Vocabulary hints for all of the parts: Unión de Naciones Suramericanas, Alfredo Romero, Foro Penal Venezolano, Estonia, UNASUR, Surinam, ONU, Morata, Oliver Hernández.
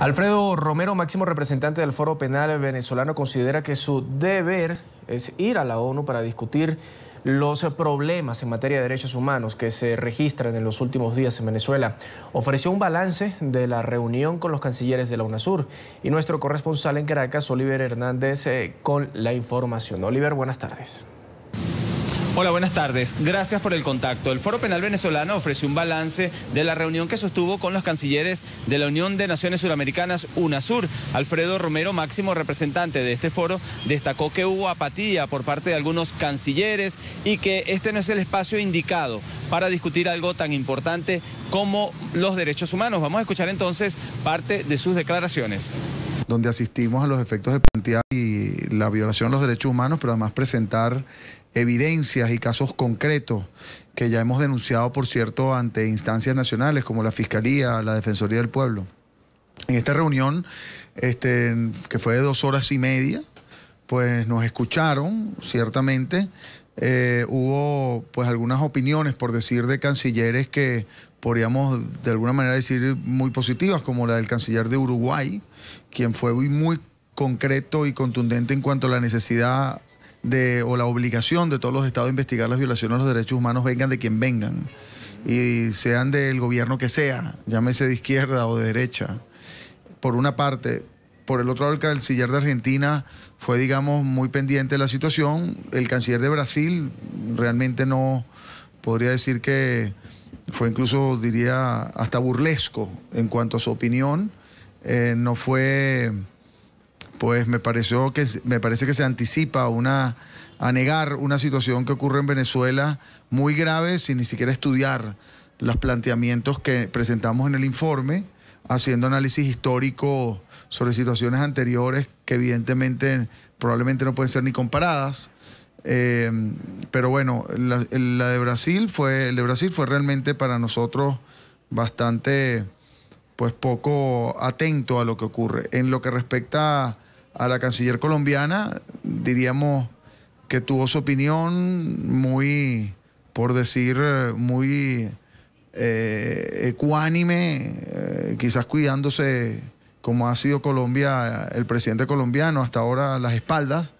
Alfredo Romero, máximo representante del Foro Penal Venezolano, considera que su deber es ir a la ONU para discutir los problemas en materia de derechos humanos que se registran en los últimos días en Venezuela. Ofreció un balance de la reunión con los cancilleres de la UNASUR y nuestro corresponsal en Caracas, Oliver Hernández, con la información. Oliver, buenas tardes. Hola, buenas tardes. Gracias por el contacto. El Foro Penal Venezolano ofrece un balance de la reunión que sostuvo con los cancilleres de la Unión de Naciones Suramericanas, UNASUR. Alfredo Romero, máximo representante de este foro, destacó que hubo apatía por parte de algunos cancilleres y que este no es el espacio indicado para discutir algo tan importante como los derechos humanos. Vamos a escuchar entonces parte de sus declaraciones. Donde asistimos a los efectos de plantear y la violación de los derechos humanos, pero además presentar evidencias y casos concretos que ya hemos denunciado, por cierto, ante instancias nacionales como la Fiscalía, la Defensoría del Pueblo. En esta reunión, que fue de 2 horas y media, pues nos escucharon, ciertamente. Hubo pues algunas opiniones, por decir, de cancilleres que podríamos de alguna manera decir muy positivas, como la del canciller de Uruguay, quien fue muy concreto y contundente en cuanto a la necesidad o la obligación de todos los estados de investigar las violaciones a los derechos humanos, vengan de quien vengan y sean del gobierno que sea, llámese de izquierda o de derecha, por una parte. Por el otro lado, el canciller de Argentina fue, digamos, muy pendiente de la situación. El canciller de Brasil realmente no podría decir que fue, incluso diría hasta burlesco en cuanto a su opinión. No fue, pues me parece que se anticipa a negar una situación que ocurre en Venezuela muy grave sin ni siquiera estudiar los planteamientos que presentamos en el informe, haciendo análisis histórico sobre situaciones anteriores que evidentemente probablemente no pueden ser ni comparadas. Pero bueno, el de Brasil fue realmente para nosotros bastante, pues, poco atento a lo que ocurre. En lo que respecta a la canciller colombiana, diríamos que tuvo su opinión muy, por decir, muy ecuánime, quizás cuidándose, como ha sido Colombia, el presidente colombiano hasta ahora, las espaldas,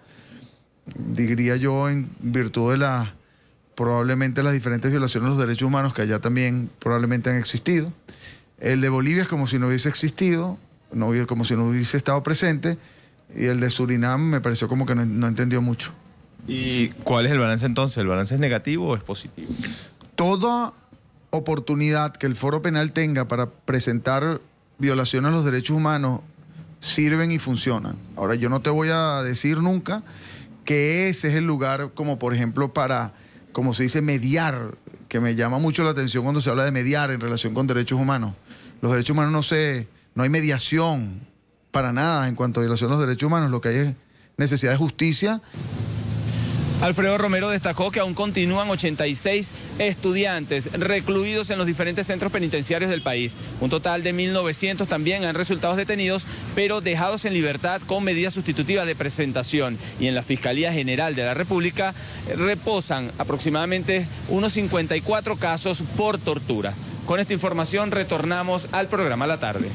diría yo, en virtud de probablemente las diferentes violaciones de los derechos humanos que allá también probablemente han existido. El de Bolivia es como si no hubiese existido, como si no hubiese estado presente, y el de Surinam me pareció como que no entendió mucho. ¿Y cuál es el balance entonces? ¿El balance es negativo o es positivo? Toda oportunidad que el Foro Penal tenga para presentar violaciones a los derechos humanos sirven y funcionan. Ahora, yo no te voy a decir nunca que ese es el lugar, como por ejemplo para, como se dice, mediar, que me llama mucho la atención cuando se habla de mediar en relación con derechos humanos. Los derechos humanos no hay mediación para nada en cuanto a violación a los derechos humanos, lo que hay es necesidad de justicia. Alfredo Romero destacó que aún continúan 86 estudiantes recluidos en los diferentes centros penitenciarios del país. Un total de 1.900 también han resultado detenidos, pero dejados en libertad con medida sustitutiva de presentación. Y en la Fiscalía General de la República reposan aproximadamente unos 54 casos por tortura. Con esta información retornamos al programa La Tarde.